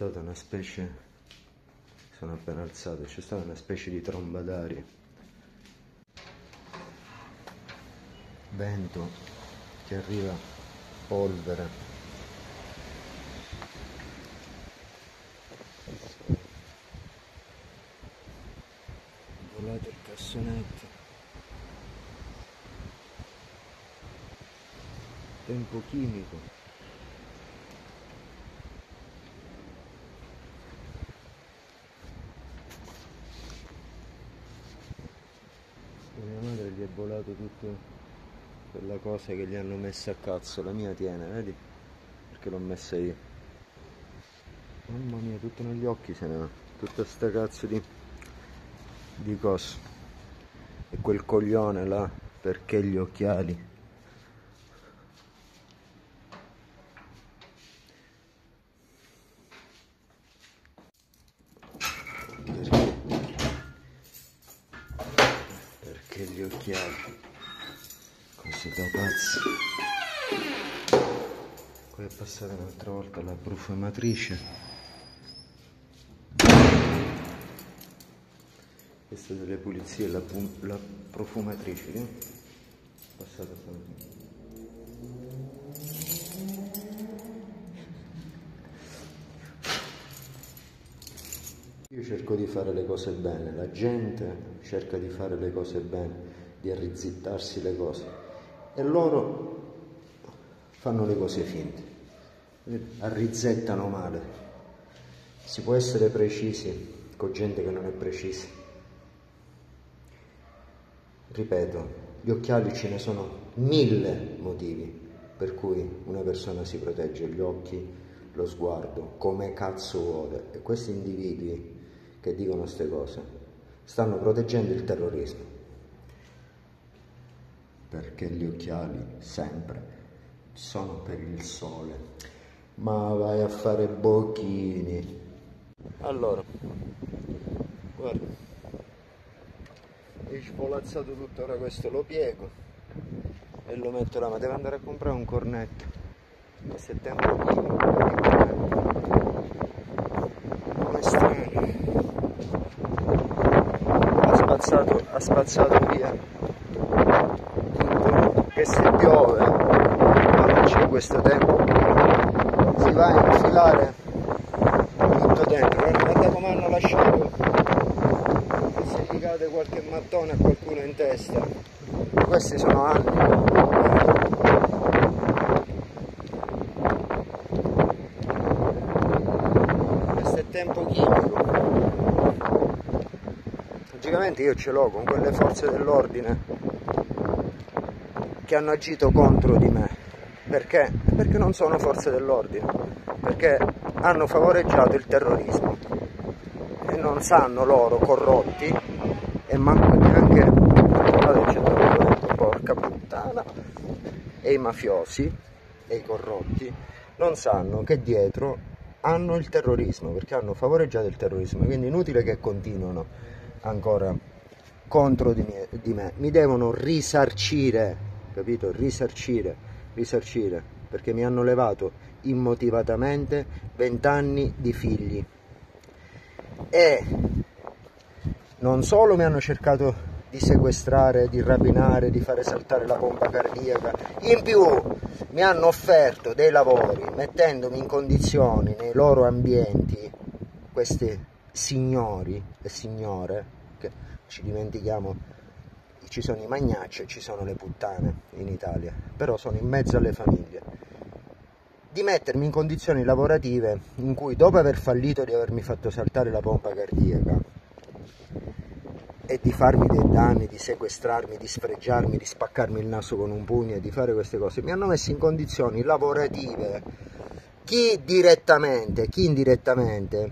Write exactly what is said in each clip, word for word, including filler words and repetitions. stata una specie, sono appena alzato, c'è stata una specie di tromba d'aria, vento che arriva, polvere. Volate il cassonetto, tempo chimico. Mia madre gli è volato tutta quella cosa che gli hanno messo a cazzo, la mia tiene, vedi? Perché l'ho messa io. Mamma mia, tutto negli occhi se ne va, tutta sta cazzo di, di cose. E quel coglione là, perché gli occhiali? Perché gli occhiali, così da pazzi. Poi è passata un'altra volta la profumatrice. Questa delle pulizie, la, la profumatrice, eh? È passata stamattina. Io cerco di fare le cose bene, la gente cerca di fare le cose bene, di arrizzittarsi le cose, e loro fanno le cose finte, arrizzettano male. Si può essere precisi con gente che non è precisa. Ripeto, gli occhiali, ce ne sono mille motivi per cui una persona si protegge gli occhi, lo sguardo, come cazzo vuole. E questi individui che dicono queste cose stanno proteggendo il terrorismo, perché gli occhiali sempre sono per il sole. Ma vai a fare bocchini. Allora guarda, è svolazzato tutto, ora questo lo piego e lo metto là, ma devo andare a comprare un cornetto a settembre. Come strano, ha spazzato, ha spazzato via tutto, che se piove, quando c'è questo tempo, si va a infilare tutto dentro. Guarda come hanno lasciato, se gli cade qualche mattone a qualcuno in testa. Questi sono anni. Tempo chimico. Logicamente io ce l'ho con quelle forze dell'ordine che hanno agito contro di me. Perché? Perché non sono forze dell'ordine, perché hanno favoreggiato il terrorismo e non sanno loro, corrotti, e manco neanche, guardate, porca puttana, e i mafiosi e i corrotti non sanno che dietro hanno il terrorismo, perché hanno favoreggiato il terrorismo. Quindi inutile che continuano ancora contro di me, di me. Mi devono risarcire, capito? Risarcire, risarcire, perché mi hanno levato immotivatamente vent'anni di figli, e non solo mi hanno cercato di sequestrare, di rapinare, di fare saltare la pompa cardiaca, in più mi hanno offerto dei lavori mettendomi in condizioni nei loro ambienti, questi signori e signore, che ci dimentichiamo, ci sono i magnacci e ci sono le puttane in Italia, però sono in mezzo alle famiglie, di mettermi in condizioni lavorative in cui, dopo aver fallito di avermi fatto saltare la pompa cardiaca e di farmi dei danni, di sequestrarmi, di sfregiarmi, di spaccarmi il naso con un pugno e di fare queste cose, mi hanno messo in condizioni lavorative, chi direttamente, chi indirettamente,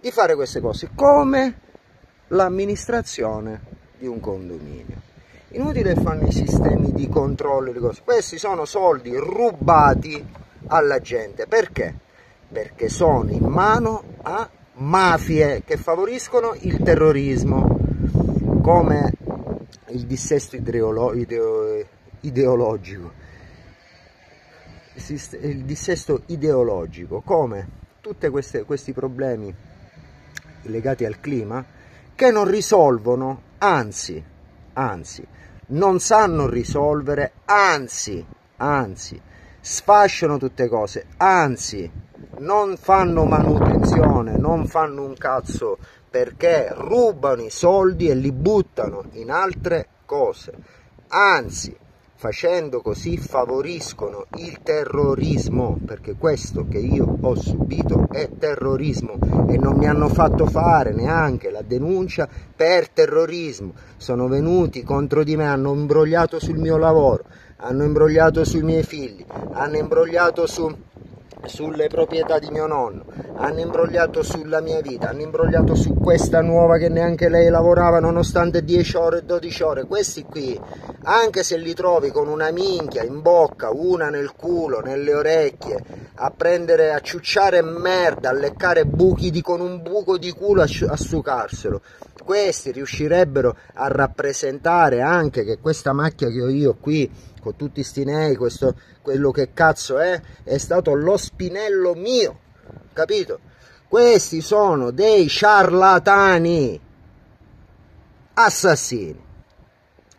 di fare queste cose, come l'amministrazione di un condominio. Inutile fanno i sistemi di controllo, di cose. Questi sono soldi rubati alla gente. Perché? Perché sono in mano a mafie che favoriscono il terrorismo, come il dissesto ideolo ideo ideologico, il dissesto ideologico, come tutti questi problemi legati al clima che non risolvono, anzi, anzi, non sanno risolvere, anzi, anzi, sfasciano tutte cose, anzi, non fanno manutenzione, non fanno un cazzo, perché rubano i soldi e li buttano in altre cose, anzi, facendo così favoriscono il terrorismo, perché questo che io ho subito è terrorismo e non mi hanno fatto fare neanche la denuncia per terrorismo. Sono venuti contro di me, hanno imbrogliato sul mio lavoro, hanno imbrogliato sui miei figli, hanno imbrogliato su, sulle proprietà di mio nonno, hanno imbrogliato sulla mia vita, hanno imbrogliato su questa nuova che neanche lei lavorava nonostante dieci ore e dodici ore. Questi qui, anche se li trovi con una minchia in bocca, una nel culo, nelle orecchie, a prendere, a ciucciare merda, a leccare buchi di, con un buco di culo a, a sucarselo, questi riuscirebbero a rappresentare anche che questa macchia che ho io qui con tutti sti nei, questo, quello che cazzo è, è stato lo spinello mio, capito? Questi sono dei ciarlatani assassini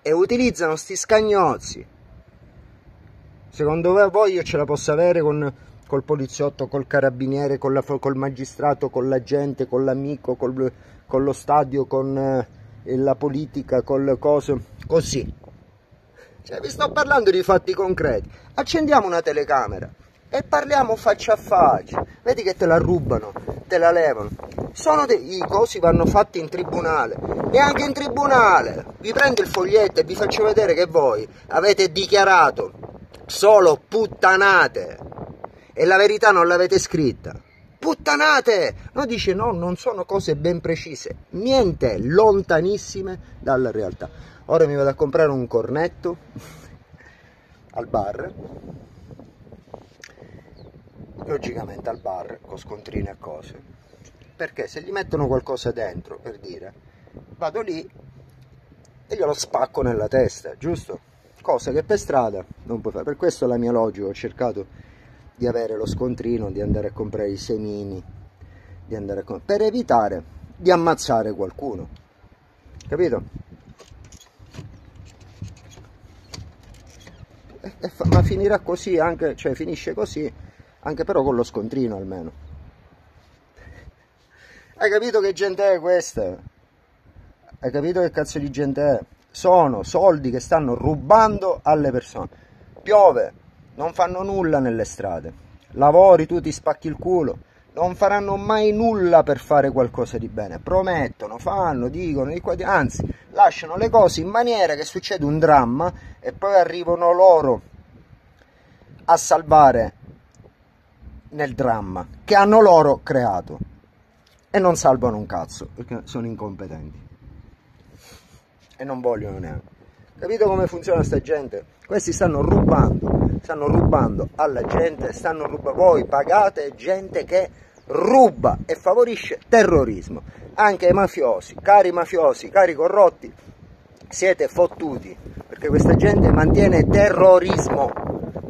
e utilizzano sti scagnozzi. Secondo voi io ce la posso avere con, col poliziotto, col carabiniere, con la, col magistrato, con la gente, con l'amico, col, con lo stadio, con eh, la politica, col coso, così? Cioè, vi sto parlando di fatti concreti. Accendiamo una telecamera e parliamo faccia a faccia. Vedi che te la rubano, te la levano. Sono dei cosi, vanno fatti in tribunale. E anche in tribunale vi prendo il foglietto e vi faccio vedere che voi avete dichiarato solo puttanate e la verità non l'avete scritta. Puttanate! No, dice no, non sono cose ben precise, niente, lontanissime dalla realtà. Ora mi vado a comprare un cornetto al bar, logicamente al bar, con scontrini e cose, perché se gli mettono qualcosa dentro, per dire, vado lì e glielo spacco nella testa, giusto? Cosa che per strada non puoi fare. Per questo la mia logica, ho cercato di avere lo scontrino, di andare a comprare i semini, di andare a comprare, per evitare di ammazzare qualcuno, capito? Ma finirà così anche, cioè finisce così anche, però con lo scontrino almeno. Hai capito che gente è questa? Hai capito che cazzo di gente è? Sono soldi che stanno rubando alle persone. Piove, non fanno nulla nelle strade. Lavori, tu ti spacchi il culo, non faranno mai nulla per fare qualcosa di bene. Promettono, fanno, dicono, di qua, di... anzi, lasciano le cose in maniera che succede un dramma e poi arrivano loro a salvare nel dramma che hanno loro creato, e non salvano un cazzo perché sono incompetenti e non vogliono neanche. Capito come funziona sta gente? Questi stanno rubando, stanno rubando alla gente, stanno rubando. Voi pagate gente che ruba e favorisce terrorismo. Anche ai mafiosi, cari mafiosi, cari corrotti, siete fottuti, perché questa gente mantiene terrorismo,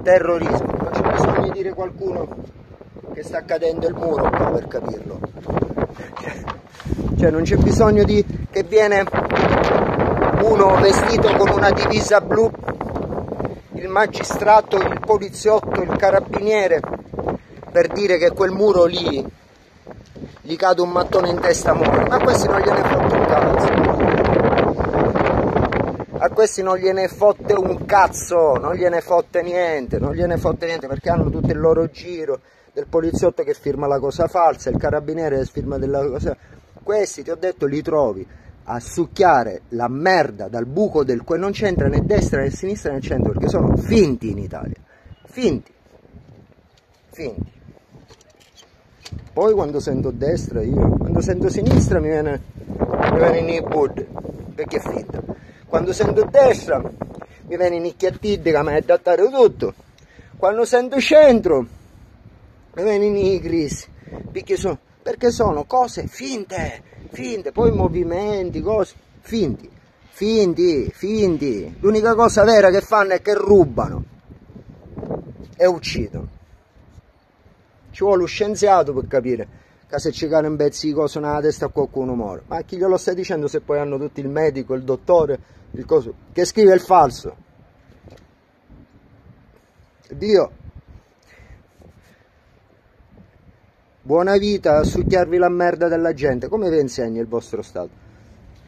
terrorismo. Non c'è bisogno di dire qualcuno che sta cadendo il muro qua per capirlo, cioè non c'è bisogno di che viene uno vestito con una divisa blu, il magistrato, il poliziotto, il carabiniere, per dire che quel muro lì gli cade un mattone in testa, muore. Ma a questi non gliene fotte un cazzo, a questi non gliene fotte un cazzo, non gliene fotte niente, non gliene fotte niente, perché hanno tutto il loro giro del poliziotto che firma la cosa falsa, il carabiniere che firma della cosa. Questi, ti ho detto, li trovi a succhiare la merda dal buco del cuore, non c'entra né destra né sinistra né centro, perché sono finti in Italia, finti, finti. Poi quando sento destra, io quando sento sinistra mi viene, mi viene in i bud, perché è finta. Quando sento destra mi viene in i chiattidica, ma è adattato tutto. Quando sento centro mi viene in i crisi, perché sono, perché sono cose finte, finte, poi movimenti, cose, finti, finti, finti. L'unica cosa vera che fanno è che rubano e uccidono. Ci vuole lo scienziato per capire che se ci cade un pezzo di coso nella testa a qualcuno muore. Ma chi glielo sta dicendo se poi hanno tutti il medico, il dottore, il coso, che scrive il falso? Dio, buona vita a succhiarvi la merda della gente. Come vi insegna il vostro Stato?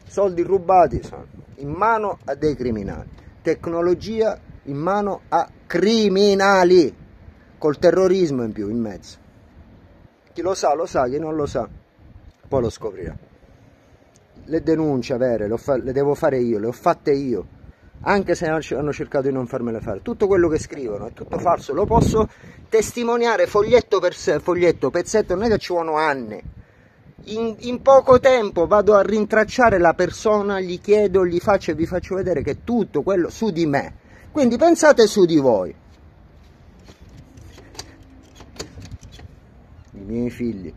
Soldi rubati sono in mano a dei criminali, tecnologia in mano a criminali, col terrorismo in più in mezzo. Chi lo sa lo sa, chi non lo sa poi lo scoprirà. Le denunce vere le, le devo fare io, le ho fatte io, anche se hanno cercato di non farmele fare. Tutto quello che scrivono è tutto falso, lo posso testimoniare foglietto per foglietto, pezzetto, non è che ci vogliono anni. In, in poco tempo vado a rintracciare la persona, gli chiedo, gli faccio e vi faccio vedere che tutto quello su di me. Quindi pensate su di voi. I miei figli,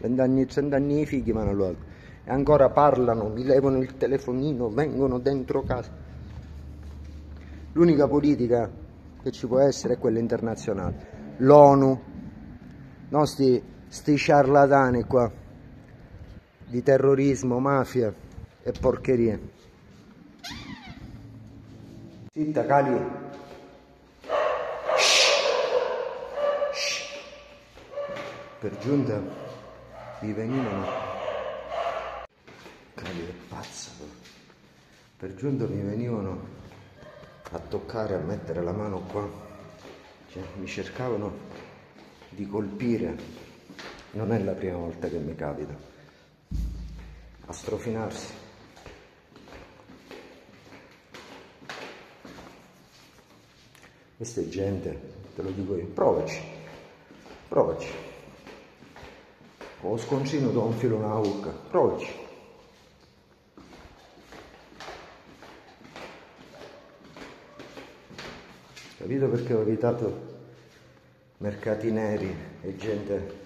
vent'anni, cent'anni di figli, ma non lo hago. E ancora parlano, mi levano il telefonino, vengono dentro casa. L'unica politica che ci può essere è quella internazionale. L'ONU, non sti, sti ciarlatani qua di terrorismo, mafia e porcherie. Zitta, Cali. Per giunta mi venivano. Cali è pazzo. Per giunta mi venivano a toccare, a mettere la mano qua, cioè, mi cercavano di colpire. Non è la prima volta che mi capita a strofinarsi. Questa è gente, te lo dico io, provaci, provaci, o sconcino do un filo nella bocca, provaci. Capito perché ho evitato mercati neri e gente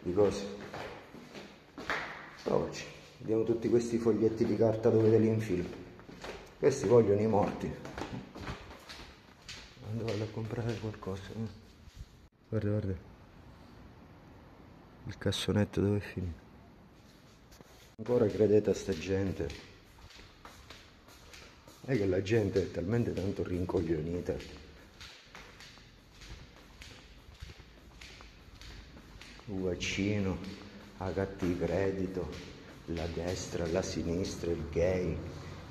di cose? Provaci, vediamo tutti questi foglietti di carta dove te li infilo. Questi vogliono i morti. Quando vado a comprare qualcosa. Eh? Guarda, guarda. Il cassonetto dove è finito. Ancora credete a sta gente? È che la gente è talmente tanto rincoglionita. Il vaccino, H T credito, la destra, la sinistra, il gay,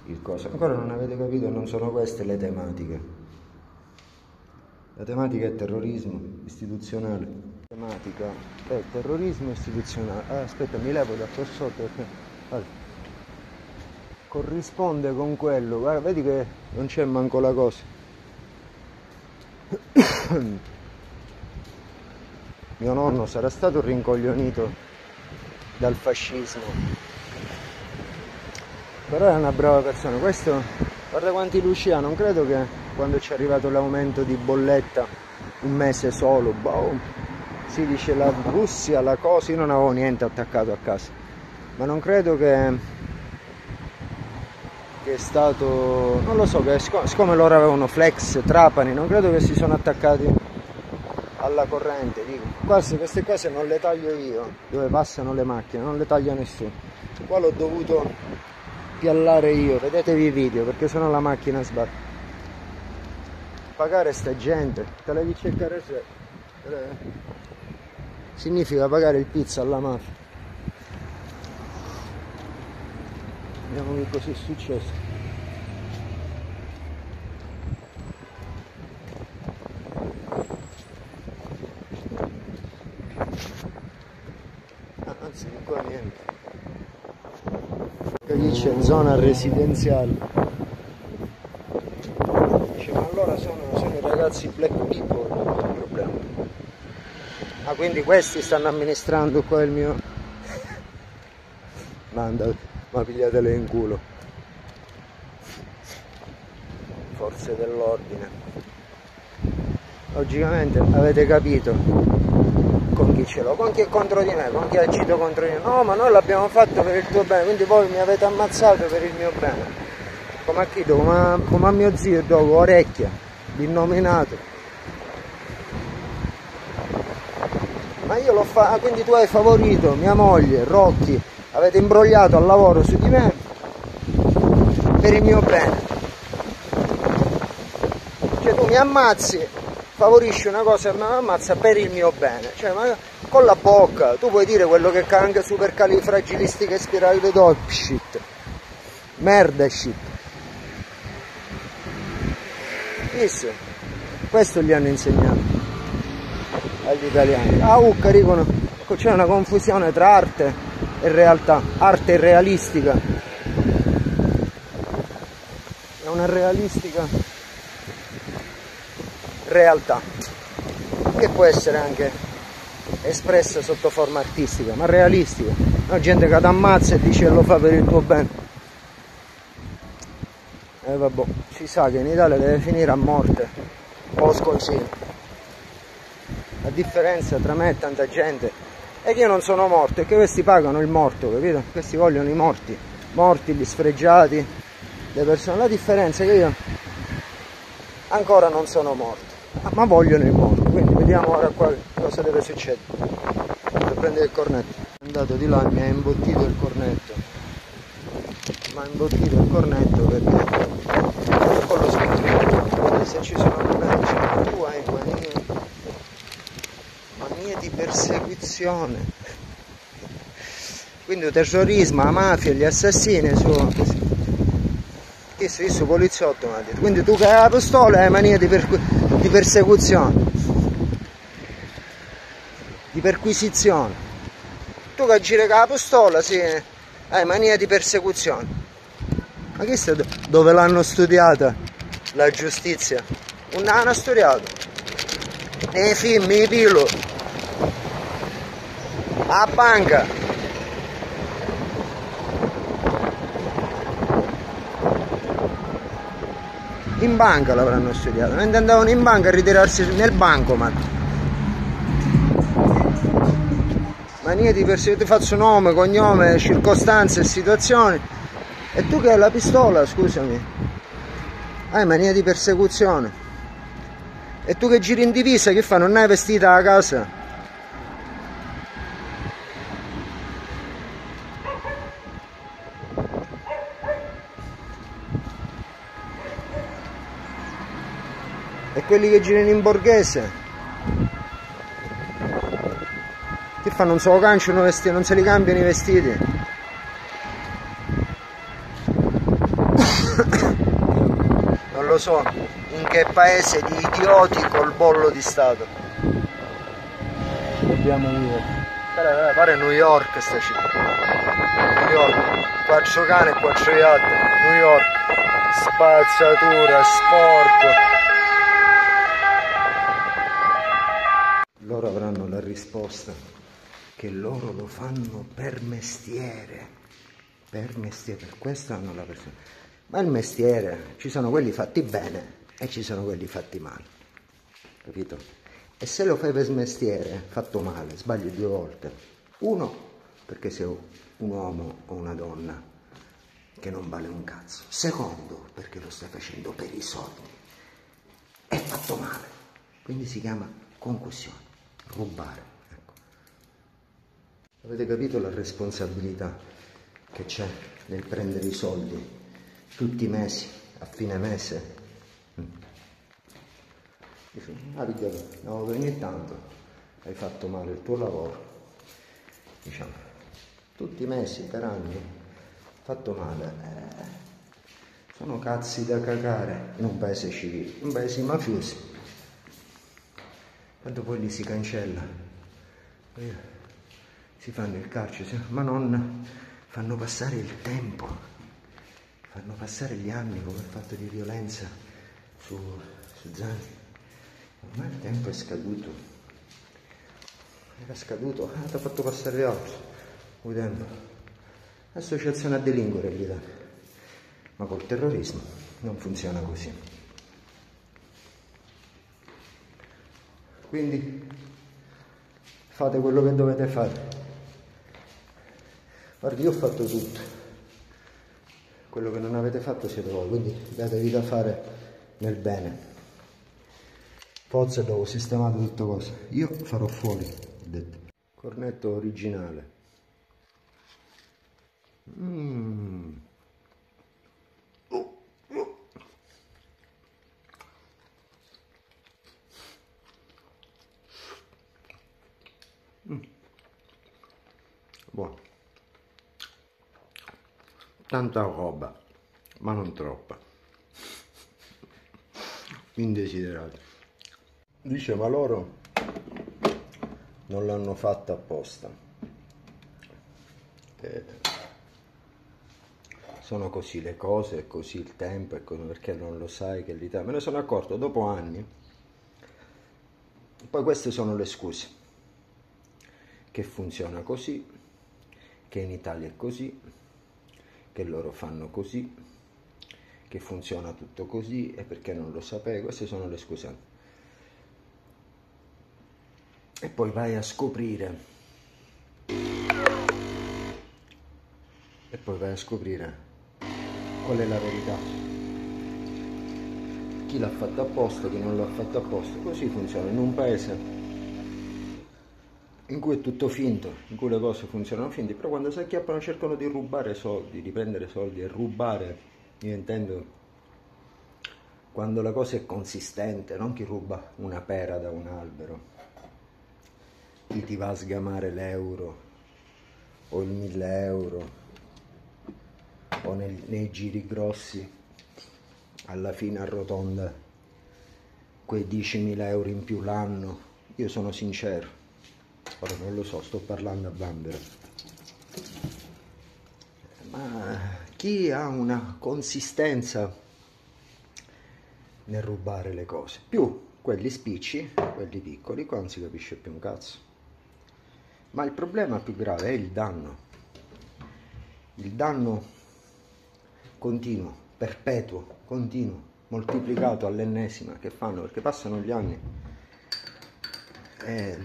il cosa. Ancora non avete capito, non sono queste le tematiche. La tematica è terrorismo istituzionale. La tematica è terrorismo istituzionale. Ah, aspetta, mi levo da qua sotto perché allora, corrisponde con quello. Guarda, vedi che non c'è manco la cosa. Mio nonno sarà stato rincoglionito dal fascismo, però era una brava persona. Questo, guarda quanti Lucia, non credo che quando ci è arrivato l'aumento di bolletta un mese solo, boh, si dice la Russia, la cosa, io non avevo niente attaccato a casa, ma non credo che, che è stato, non lo so, che, siccome loro avevano Flex, Trapani, non credo che si sono attaccati alla corrente, dico, quasi queste cose non le taglio io, dove passano le macchine, non le taglia nessuno. Qua l'ho dovuto piallare io, vedetevi i video, perché sennò la macchina sbatte. Pagare sta gente, te la devi cercare, significa pagare il pizza alla mafia. Vediamo che cos'è successo. Qui c'è zona residenziale. Dice, ma allora sono, sono ragazzi black people, non è un problema. Ma ah, quindi questi stanno amministrando qua il mio. Manda, ma pigliatele in culo. Forze dell'ordine. Logicamente avete capito con chi ce l'ho, con chi è contro di me, con chi ha agito contro di me. No, ma noi l'abbiamo fatto per il tuo bene, quindi voi mi avete ammazzato per il mio bene. Come a Chito, come a, come a mio zio dopo, Orecchia, l'innominato. ma io l'ho fatto, ah, quindi tu hai favorito mia moglie, Rocchi, avete imbrogliato al lavoro su di me per il mio bene. Cioè tu mi ammazzi, favorisci una cosa e mi ammazza per il mio bene. Cioè, ma con la bocca tu puoi dire quello che canga, supercalifragilistica e spirale dog shit, merda shit. Isso. Questo gli hanno insegnato agli italiani. A Ucca dicono c'è una confusione tra arte e realtà, arte e realistica. È una realistica realtà che può essere anche espressa sotto forma artistica, ma realistica. La gente che ti ammazza e dice lo fa per il tuo bene. E eh, vabbè, si sa che in Italia deve finire a morte o sconsiglio. La differenza tra me e tanta gente è che io non sono morto, è che questi pagano il morto, capito? Questi vogliono i morti, morti, gli sfregiati, le persone. La differenza è che io ancora non sono morto, ma vogliono il morto. Quindi vediamo ora qua cosa deve succedere. Per prendere il cornetto. È andato di là e mi ha imbottito il cornetto. Ma ha imbottito il cornetto perché con lo scritto se ci sono problemi tu hai manie, manie di persecuzione, quindi il terrorismo, la mafia, gli assassini su questo, questo poliziotto mi ha detto, quindi tu che hai la pistola hai mania di, per... di persecuzione, di perquisizione, tu che giri con la pistola sì. Eh, mania di persecuzione. Ma chissà dove l'hanno studiata la giustizia? Non hanno studiato. Nei film, i pilo. A banca. In banca l'avranno studiato. Mentre andavano in banca a ritirarsi nel bancomat. Mania di perseguire, ti faccio nome, cognome, circostanze, situazioni. E tu che hai la pistola, scusami, hai mania di persecuzione. E tu che giri in divisa, che fa? Non hai vestita a casa? E quelli che girano in borghese? Che fanno? Non se lo canciano vestiti, non se li cambiano i vestiti. Non lo so in che paese di idioti col bollo di Stato dobbiamo vivere. Pare, pare New York sta città. New York, quattro cani e quattro yacht. New York, spazzatura, sporco. Loro avranno la risposta che loro lo fanno per mestiere, per mestiere, per questo hanno la persona. Ma il mestiere, ci sono quelli fatti bene e ci sono quelli fatti male, capito? E se lo fai per mestiere, fatto male, sbagli due volte. Uno, perché sei un uomo o una donna che non vale un cazzo. Secondo, perché lo stai facendo per i soldi. È fatto male, quindi si chiama concussione, rubare. Avete capito la responsabilità che c'è nel prendere i soldi tutti i mesi, a fine mese? Ah, no, ogni tanto hai fatto male il tuo lavoro, diciamo, tutti i mesi, per anni, fatto male. Eh, sono cazzi da cagare in un paese civile, in un paese mafioso. Quando poi li si cancella. Si fanno il carcere, ma non fanno passare il tempo, fanno passare gli anni come il fatto di violenza su, su Zani. Ormai il tempo è scaduto, era scaduto, ah, ti ha fatto passare altro, udendo. L'associazione a delinquere gli dà, ma col terrorismo non funziona così. Quindi fate quello che dovete fare. Guardi, io ho fatto tutto, quello che non avete fatto siete voi, quindi datevi da fare nel bene. Forse dopo sistemate tutto cosa, io farò fuori detto. Cornetto originale. Mm. Mm. Buono. Tanta roba, ma non troppa. Indesiderata. Dice, ma loro non l'hanno fatta apposta. Eh, sono così le cose, è così il tempo, è così, perché non lo sai che l'Italia... Me ne sono accorto dopo anni. Poi queste sono le scuse. Che funziona così, che in Italia è così, che loro fanno così, che funziona tutto così e perché non lo sapevi. Queste sono le scuse. E poi vai a scoprire e poi vai a scoprire qual è la verità, chi l'ha fatta apposta, chi non l'ha fatta apposta. Così funziona in un paese in cui è tutto finto, in cui le cose funzionano finti, però quando si acchiappano cercano di rubare soldi, di prendere soldi e rubare. Io intendo quando la cosa è consistente, non chi ruba una pera da un albero, chi ti va a sgamare l'euro o il mille euro o nel, nei giri grossi alla fine arrotonda quei diecimila euro in più l'anno. Io sono sincero, ora non lo so, sto parlando a bambera, ma chi ha una consistenza nel rubare le cose, più quelli spicci, quelli piccoli, qua non si capisce più un cazzo. Ma il problema più grave è il danno, il danno continuo, perpetuo, continuo, moltiplicato all'ennesima che fanno, perché passano gli anni. E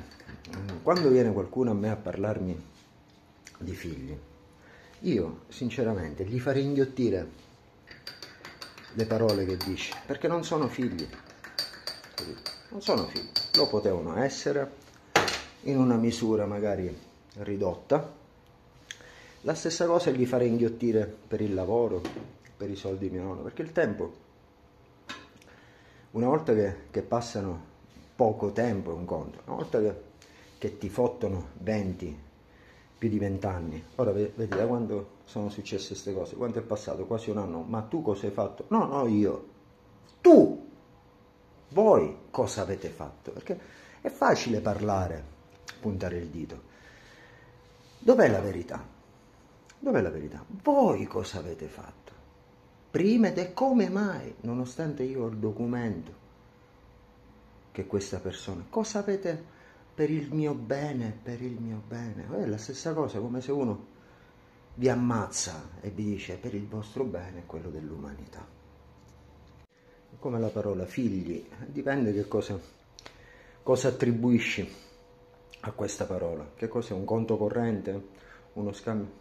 quando viene qualcuno a me a parlarmi di figli, io sinceramente gli farei inghiottire le parole che dici, perché non sono figli, non sono figli, lo potevano essere in una misura magari ridotta. La stessa cosa gli farei inghiottire per il lavoro, per i soldi di mio nonno, perché il tempo, una volta che, che passano poco tempo è un conto, una volta che, che ti fottono venti, più di venti anni, ora vedi da quando sono successe queste cose, quanto è passato? Quasi un anno. Ma tu cosa hai fatto? No, no, io, tu, voi cosa avete fatto? Perché è facile parlare, puntare il dito. Dov'è la verità? Dov'è la verità? Voi cosa avete fatto? Prima, ed è come mai, nonostante io ho il documento, che questa persona, cosa avete per il mio bene, per il mio bene? È la stessa cosa come se uno vi ammazza e vi dice per il vostro bene, quello dell'umanità. Come la parola figli, dipende che cosa, cosa attribuisci a questa parola. Che cos'è? Un conto corrente? Uno scambio?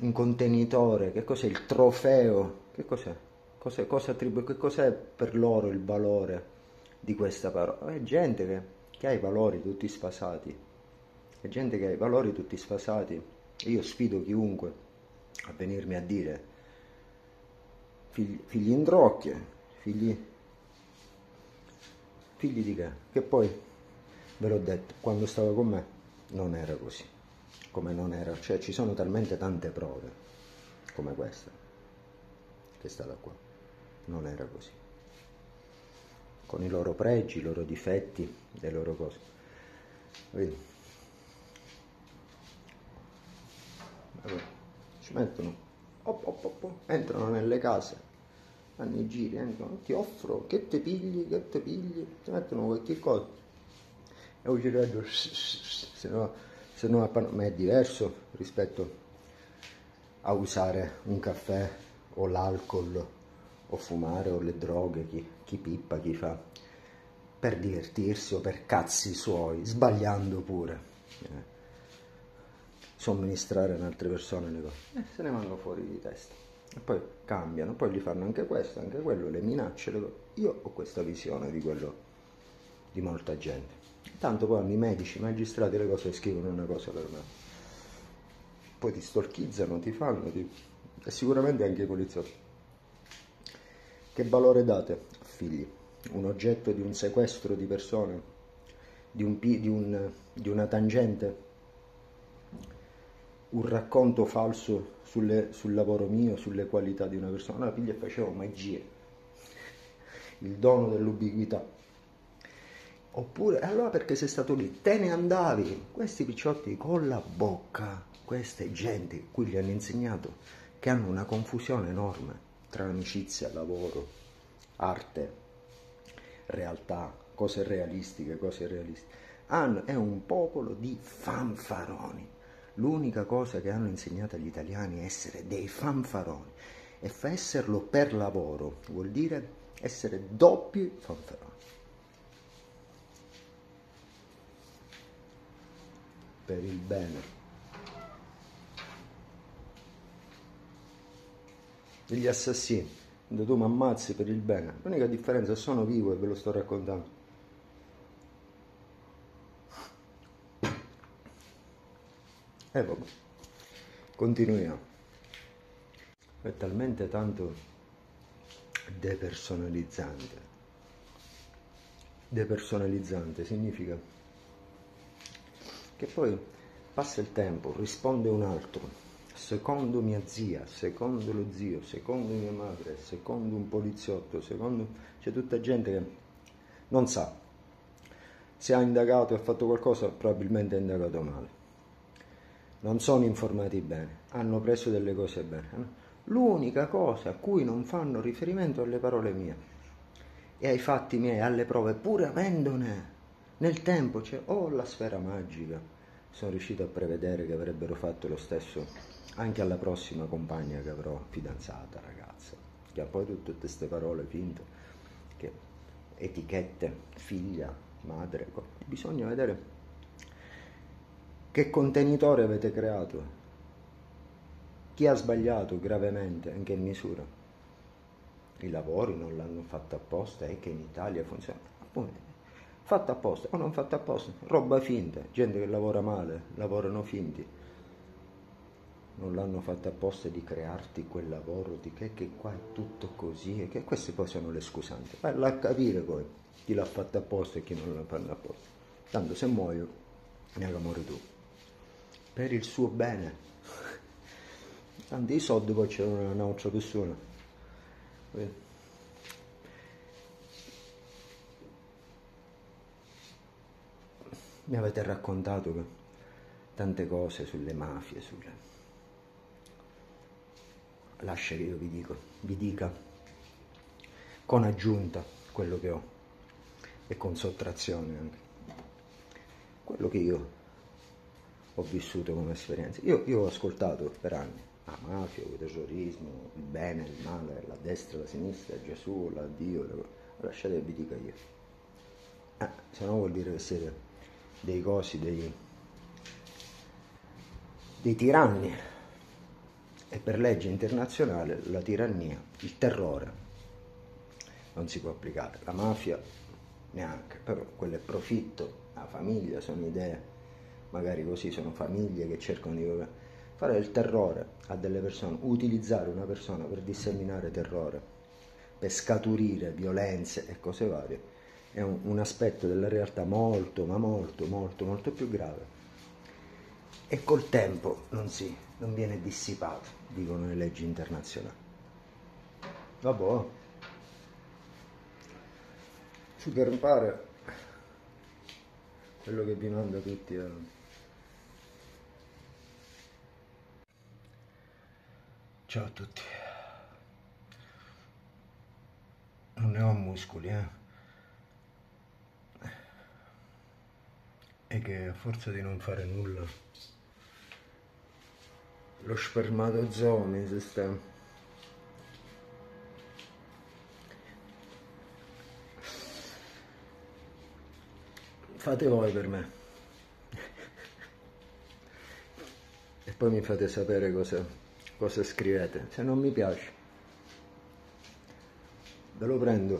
Un contenitore? Che cos'è? Il trofeo? Che cos'è? Cos'è? Cosa attribu- che cos'è per loro il valore di questa parola? È gente che, che ha i valori tutti sfasati. È gente che ha i valori tutti sfasati. E io sfido chiunque a venirmi a dire figli, figli in drocchie, figli, figli di che? Che poi... ve l'ho detto, quando stavo con me non era così, come non era, cioè ci sono talmente tante prove come questa, che è stata qua, non era così, con i loro pregi, i loro difetti, le loro cose. Vedi? Allora, ci mettono, op, op, op, op, entrano nelle case, fanno i giri, entrano, ti offro, che te pigli, che te pigli, ti mettono qualche cosa. È un giraggio, se no, se no, ma è diverso rispetto a usare un caffè o l'alcol o fumare o le droghe, chi, chi pippa, chi fa, per divertirsi o per cazzi suoi, sbagliando pure, eh, somministrare ad altre persone le cose, eh, se ne vanno fuori di testa e poi cambiano, poi gli fanno anche questo, anche quello, le minacce, le cose. Io ho questa visione di quello di molta gente. Tanto poi hanno i medici, i magistrati, le cose scrivono una cosa per me, poi ti storchizzano, ti fanno, ti... e sicuramente anche i poliziotti. Che valore date a figli? Un oggetto di un sequestro di persone? Di, un, di, un, di una tangente? Un racconto falso sulle, sul lavoro mio, sulle qualità di una persona? Allora piglia e facevo magie, il dono dell'ubiquità. Oppure, allora perché sei stato lì, te ne andavi? Questi picciotti con la bocca, queste genti, qui gli hanno insegnato che hanno una confusione enorme tra amicizia, lavoro, arte, realtà, cose realistiche, cose realistiche. Hanno, è un popolo di fanfaroni. L'unica cosa che hanno insegnato agli italiani è essere dei fanfaroni, e fa esserlo per lavoro, vuol dire essere doppi fanfaroni. Per il bene. Degli assassini, quando tu mi ammazzi per il bene, l'unica differenza è che sono vivo e ve lo sto raccontando. E eh, vabbè, continuiamo. È talmente tanto depersonalizzante. Depersonalizzante significa che poi passa il tempo, risponde un altro, secondo mia zia, secondo lo zio, secondo mia madre, secondo un poliziotto, secondo... c'è tutta gente che non sa. Se ha indagato e ha fatto qualcosa, probabilmente ha indagato male. Non sono informati bene, hanno preso delle cose bene. L'unica cosa a cui non fanno riferimento è alle parole mie e ai fatti miei, alle prove, pur avendone nel tempo. Cioè, oh, la sfera magica, sono riuscito a prevedere che avrebbero fatto lo stesso anche alla prossima compagna che avrò, fidanzata, ragazza, che ha poi tutte queste parole finte, che etichette, figlia, madre. Bisogna vedere che contenitore avete creato, chi ha sbagliato gravemente, in che misura, i lavori non l'hanno fatto apposta, è che in Italia funziona, appunto, fatto apposta o non fatto apposta, roba finta, gente che lavora male, lavorano finti, non l'hanno fatto apposta di crearti quel lavoro, di che, che qua è tutto così, e che queste poi sono le scusanti. Bella a capire poi chi l'ha fatto apposta e chi non l'ha fatto apposta, tanto se muoio ne hai amore tu. Per il suo bene. Tanti soldi poi c'erano un'altra persona. Mi avete raccontato che tante cose sulle mafie, sulle... Lascia che io vi dico, vi dica con aggiunta quello che ho e con sottrazione anche. Quello che io ho vissuto come esperienza. Io, io ho ascoltato per anni la mafia, il terrorismo, il bene, il male, la destra, la sinistra, Gesù, la Dio, la... lasciate che vi dica io. Eh, se no vuol dire che siete dei cosi, dei, dei tiranni. E per legge internazionale la tirannia, il terrore, non si può applicare. La mafia neanche, però quello è profitto, la famiglia, sono idee. Magari così sono famiglie che cercano di fare il terrore a delle persone, utilizzare una persona per disseminare terrore, per scaturire violenze e cose varie, è un, un aspetto della realtà molto, ma molto, molto, molto più grave. E col tempo non, si, non viene dissipato, dicono le leggi internazionali. Vabbè, SuperMpare, quello che vi mando tutti è... Ciao a tutti, non ne ho muscoli, eh, e che a forza di non fare nulla lo spermatozoo mi si sta, fate voi per me e poi mi fate sapere cosa cosa scrivete. Se non mi piace ve lo prendo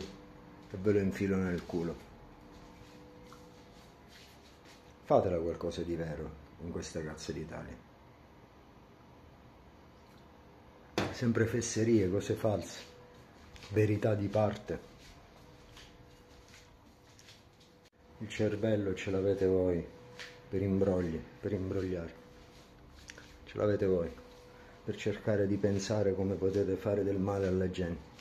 e ve lo infilo nel culo. fatela qualcosa di vero in questa cazzo d'Italia. Sempre fesserie, cose false, verità di parte. Il cervello ce l'avete voi per imbrogli, per imbrogliare. Ce l'avete voi per cercare di pensare come potete fare del male alla gente.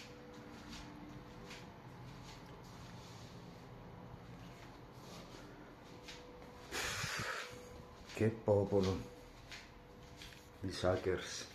Che popolo, gli hackers.